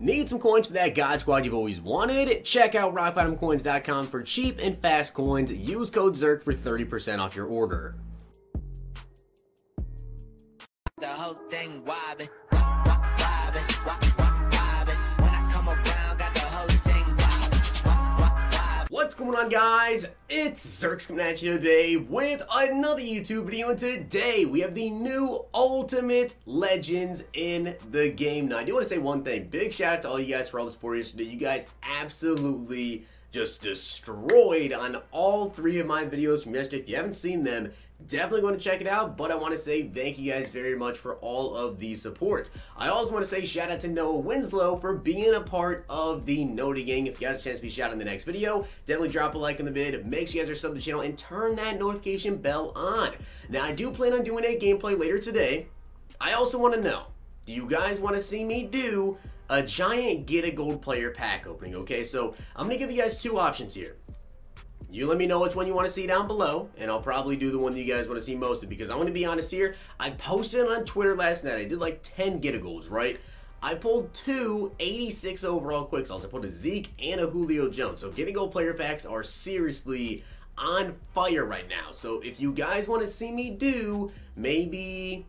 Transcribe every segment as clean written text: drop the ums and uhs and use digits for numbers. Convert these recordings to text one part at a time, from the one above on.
Need some coins for that God Squad you've always wanted? Check out rockbottomcoins.com for cheap and fast coins. Use code ZIRK for 30% off your order. The whole thing wobbin', wobbin', wobbin'. When I come around, got the whole thing wobbin'. What's going on, guys? It's Zirks coming at you today with another YouTube video, and today we have the new Ultimate Legends in the game. Now, I do want to say one thing. Big shout out to all you guys for all the support yesterday. You guys absolutely just destroyed on all three of my videos from yesterday. If you haven't seen them, definitely going to check it out, but I want to say thank you guys very much for all of the support. I also want to say shout out to Noah Winslow for being a part of the Noti Gang. If you guys have a chance to be shouted in the next video, definitely drop a like on the vid, make sure you guys are sub to the channel, and turn that notification bell on. Now, I do plan on doing a gameplay later today. I also want to know, do you guys want to see me do a giant Gitty Gold player pack opening? Okay, so I'm going to give you guys two options here. You let me know which one you want to see down below, and I'll probably do the one that you guys want to see most of, because I'm going to be honest here, I posted it on Twitter last night. I did like 10 Gitty Golds, right? I pulled two 86 overall quick sells. I pulled a Zeke and a Julio Jones. So Gitty Gold player packs are seriously on fire right now. So if you guys want to see me do maybe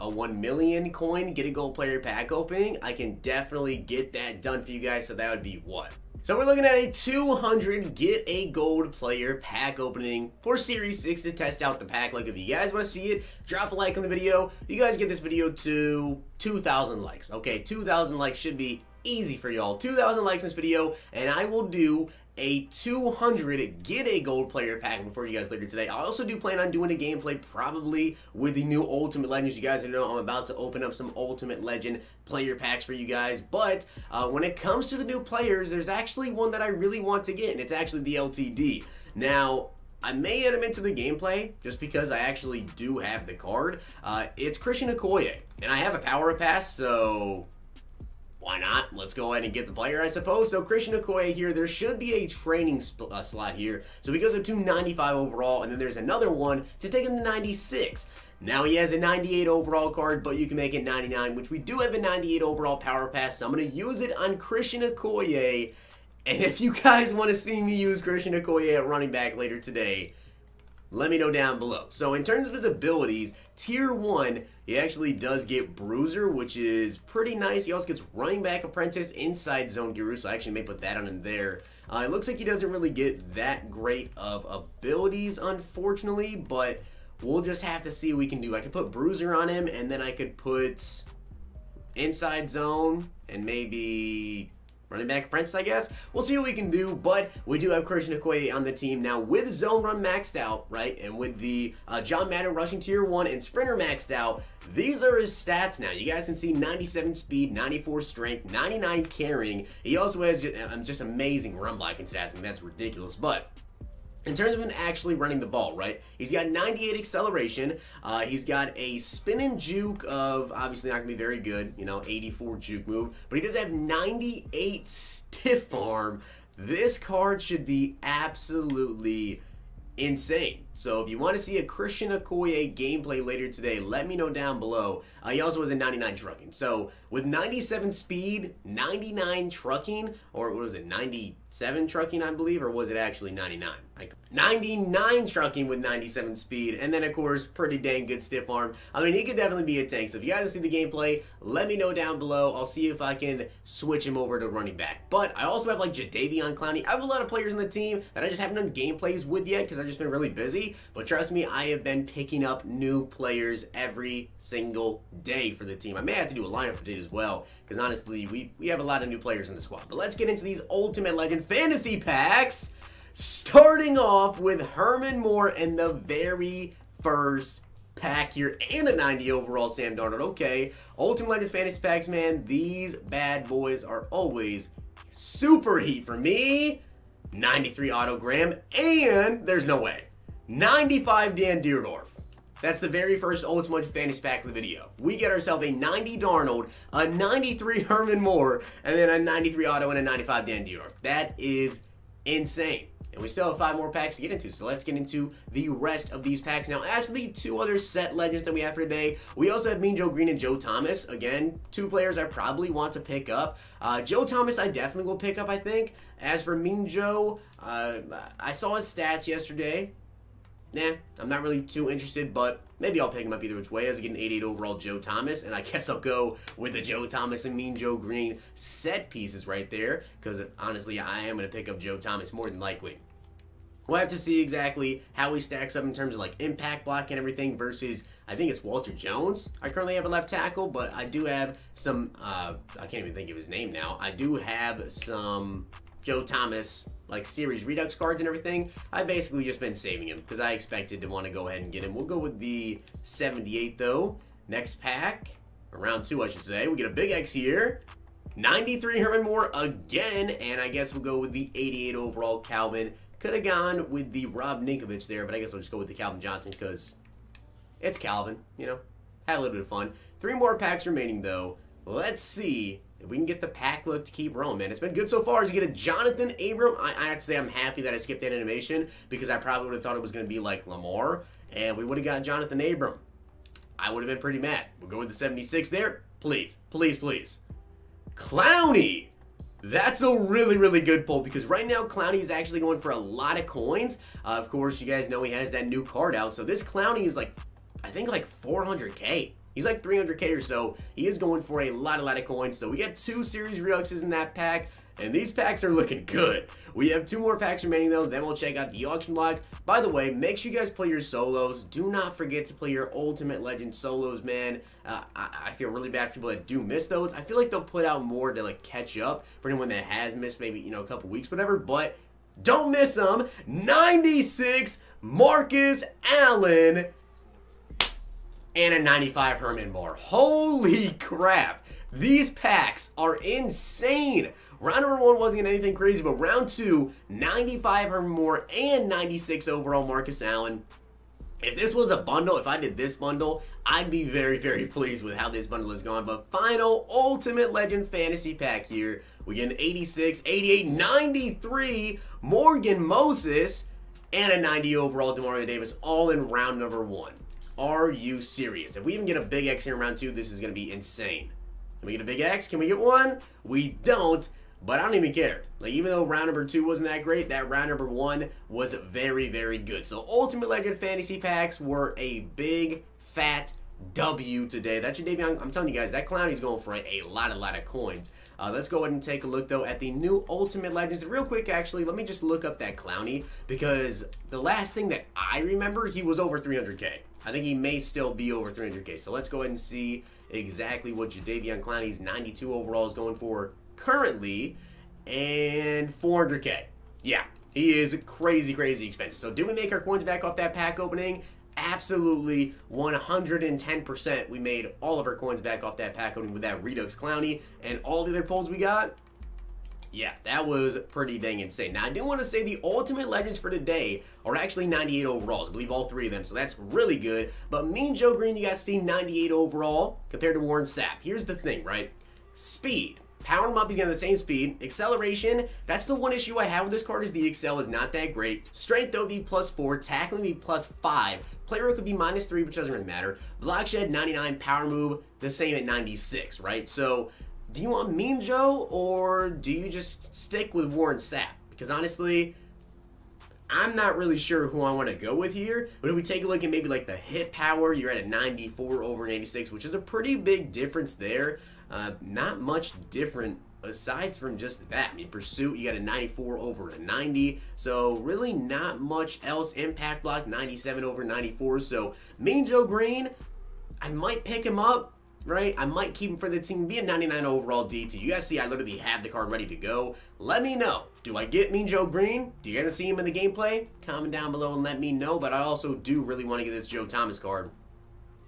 a 1 million coin Gitty Gold player pack opening, I can definitely get that done for you guys. So that would be what? So we're looking at a 200 Gitty Gold player pack opening for Series 6 to test out the pack. Like, if you guys want to see it, drop a like on the video. You guys get this video to 2,000 likes. Okay, 2,000 likes should be easy for y'all. 2,000 likes in this video, and I will do a 200 Gitty Gold player pack before you guys later today. I also do plan on doing a gameplay probably with the new Ultimate Legends. You guys know I'm about to open up some Ultimate Legend player packs for you guys, but when it comes to the new players, there's actually one that I really want to get, and it's actually the LTD. Now, I may add him into the gameplay just because I actually do have the card. It's Christian Okoye, and I have a power pass, so why not? Let's go ahead and get the player, I suppose. So Christian Okoye here. There should be a training slot here. So he goes up to 95 overall, and then there's another one to take him to 96. Now he has a 98 overall card, but you can make it 99, which we do have a 98 overall power pass. So I'm going to use it on Christian Okoye. And if you guys want to see me use Christian Okoye at running back later today, let me know down below. So in terms of his abilities, Tier 1, he actually does get Bruiser, which is pretty nice. He also gets Running Back Apprentice, Inside Zone Guru, so I actually may put that on in there. It looks like he doesn't really get that great of abilities, unfortunately, but we'll just have to see what we can do. I could put Bruiser on him, and then I could put Inside Zone and maybe Running Back Prince, I guess. We'll see what we can do, but we do have Christian Okoye on the team. Now, with Zone Run maxed out, right, and with the John Madden rushing Tier 1 and Sprinter maxed out, these are his stats now. You guys can see 97 speed, 94 strength, 99 carrying. He also has just amazing run blocking stats. I mean, that's ridiculous, but in terms of him actually running the ball, right, he's got 98 acceleration. He's got a spin and juke of obviously not going to be very good, you know, 84 juke move, but he does have 98 stiff arm. This card should be absolutely insane. So if you want to see a Christian Okoye gameplay later today, let me know down below. He also has a 99 trucking. So with 97 speed, 99 trucking, or what was it, 97 trucking, I believe, or was it actually 99? 99 trucking with 97 speed, and then of course, pretty dang good stiff arm. I mean, he could definitely be a tank. So if you guys see the gameplay, let me know down below. I'll see if I can switch him over to running back. But I also have like Jadeveon Clowney. I have a lot of players on the team that I just haven't done gameplays with yet because I've just been really busy. But trust me, I have been picking up new players every single day for the team. I may have to do a lineup update as well, because honestly, we have a lot of new players in the squad. But let's get into these Ultimate Legend fantasy packs, starting off with Herman Moore and the very first pack here, and a 90 overall Sam Darnold. Okay, Ultimate Legend fantasy packs, man, these bad boys are always super heat for me. 93 Otto, and there's no way. 95 Dan Dierdorf. That's the very first Ultimate fantasy pack of the video. We get ourselves a 90 Darnold, a 93 Herman Moore, and then a 93 Otto and a 95 Dan Dierdorf. That is insane. and we still have 5 more packs to get into, so let's get into the rest of these packs. Now, as for the 2 other set legends that we have for today, we also have Mean Joe Green and Joe Thomas. Again, 2 players I probably want to pick up. Joe Thomas I definitely will pick up, I think. As for Mean Joe, I saw his stats yesterday. Nah, I'm not really too interested, but maybe I'll pick him up either which way, as I get an 88 overall Joe Thomas, and I guess I'll go with the Joe Thomas and Mean Joe Green set pieces right there, because honestly, I am going to pick up Joe Thomas more than likely. We'll have to see exactly how he stacks up in terms of like impact block and everything versus, I think it's Walter Jones. I currently have a left tackle, but I do have some, I can't even think of his name now. I do have some Joe Thomas like series redux cards and everything. I've basically just been saving him because I expected to want to go ahead and get him. We'll go with the 78 though. Next pack, or round 2 I should say, we get a big X here. 93 Herman Moore again, and I guess we'll go with the 88 overall Calvin. Could have gone with the Rob Ninkovich there, but I guess I'll just go with the Calvin Johnson because it's Calvin, you know, have a little bit of fun. 3 more packs remaining though. Let's see if we can get the pack look to keep rolling, man. It's been good so far. As you get a Jonathan Abram, I have to say I'm happy that I skipped that animation because I probably would have thought it was going to be like Lamar, and we would have got Jonathan Abram. I would have been pretty mad. We'll go with the 76 there. Please, please, please. Clowney! That's a really, really good pull because right now Clowney is actually going for a lot of coins. Of course, you guys know he has that new card out, so this Clowney is like, I think like 400K. He's like 300K or so. He is going for a lot of coins. So we got 2 series reduxes in that pack, and these packs are looking good. We have 2 more packs remaining though, then we'll check out the auction block. By the way, make sure you guys play your solos. Do not forget to play your Ultimate Legend solos, man. I feel really bad for people that do miss those. I feel like they'll put out more to like catch up for anyone that has missed maybe, you know, a couple weeks, whatever, but don't miss them. 96 Marcus Allen. And a 95 Herman Moore. Holy crap. These packs are insane. Round number 1 wasn't anything crazy, but round 2, 95 Herman Moore and 96 overall Marcus Allen. If this was a bundle, if I did this bundle, I'd be very, very pleased with how this bundle has gone. But final Ultimate Legend Fantasy Pack here. We get an 86, 88, 93 Morgan Moses, and a 90 overall DeMario Davis, all in round number 1. Are you serious? If we even get a big X here in round 2, this is going to be insane. Can we get a big X? Can we get one? We don't, but I don't even care. Like, even though round number 2 wasn't that great, that round number 1 was very, very good. So, Ultimate Legend Fantasy Packs were a big, fat W today. That's your debut. I'm telling you guys, that Clowney's going for a lot of coins. Let's go ahead and take a look, though, at the new Ultimate Legends. Real quick, actually, let me just look up that Clowney, because the last thing that I remember, he was over 300K. I think he may still be over 300K. So let's go ahead and see exactly what Jadeveon Clowney's 92 overall is going for currently. And 400K. Yeah, he is crazy, crazy expensive. So do we make our coins back off that pack opening? Absolutely, 110%. We made all of our coins back off that pack opening with that Redux Clowney. And all the other pulls we got, yeah, that was pretty dang insane. Now, I do want to say the Ultimate Legends for today are actually 98 overalls. I believe all 3 of them, so that's really good. But Mean Joe Green, you guys see 98 overall compared to Warren Sapp. Here's the thing, right? Speed. Power him up, he's got the same speed. Acceleration, that's the one issue I have with this card, is the Excel is not that great. Strength though, be +4. Tackling be +5. Player could be -3, which doesn't really matter. Block shed, 99. Power move, the same at 96, right? So, do you want Mean Joe, or do you just stick with Warren Sapp? Because honestly, I'm not really sure who I want to go with here. But if we take a look at maybe like the hit power, you're at a 94 over an 86, which is a pretty big difference there. Not much different aside from just that. I mean, pursuit, you got a 94 over a 90, so really not much else. Impact block, 97 over 94, so Mean Joe Green, I might pick him up. Right, I might keep him for the team. Be a 99 overall DT. You guys see, I literally have the card ready to go. Let me know. Do I get Mean Joe Green? Do you guys see him in the gameplay? Comment down below and let me know. But I also do really want to get this Joe Thomas card.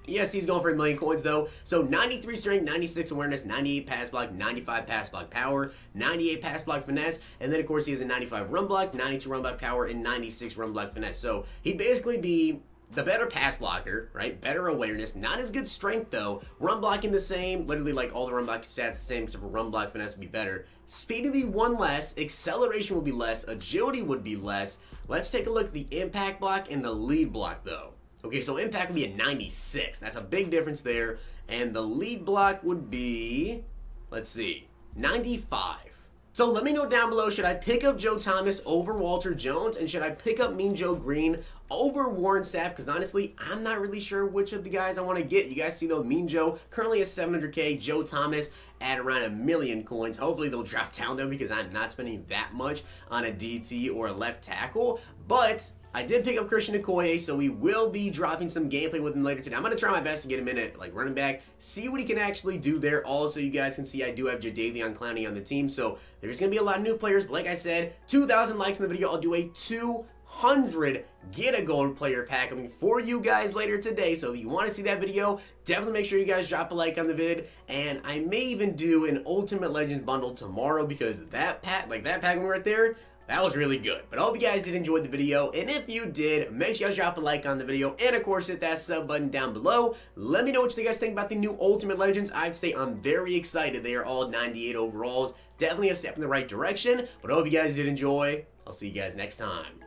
Yes, he's going for 1 million coins though. So 93 strength, 96 awareness, 98 pass block, 95 pass block power, 98 pass block finesse, and then of course he has a 95 run block, 92 run block power, and 96 run block finesse. So he'd basically be the better pass blocker, right? Better awareness, not as good strength though. Run blocking the same, literally like all the run block stats the same, except for run block finesse would be better. Speed would be one less, acceleration would be less, agility would be less. Let's take a look at the impact block and the lead block though. Okay, so impact would be a 96. That's a big difference there. And the lead block would be, let's see, 95. So let me know down below, should I pick up Joe Thomas over Walter Jones, and should I pick up Mean Joe Green over Warren Sapp? Because honestly, I'm not really sure which of the guys I want to get. You guys see though, Mean Joe currently at 700K, Joe Thomas at around 1 million coins. Hopefully they'll drop down though, because I'm not spending that much on a DT or a left tackle. But I did pick up Christian Okoye, so we will be dropping some gameplay with him later today. I'm going to try my best to get him in at like running back, see what he can actually do there. Also, you guys can see I do have Jadeveon Clowney on the team, so there's going to be a lot of new players. But like I said, 2,000 likes in the video, I'll do a 200 Gitty Gold player pack coming for you guys later today. So if you want to see that video, definitely make sure you guys drop a like on the vid. And I may even do an Ultimate Legends bundle tomorrow, because that pack, like that pack right there, that was really good. But I hope you guys did enjoy the video, and if you did, make sure you guys drop a like on the video, and of course hit that sub button down below. Let me know what you guys think about the new Ultimate Legends. I'd say I'm very excited. They are all 98 overalls. Definitely a step in the right direction, but I hope you guys did enjoy. I'll see you guys next time.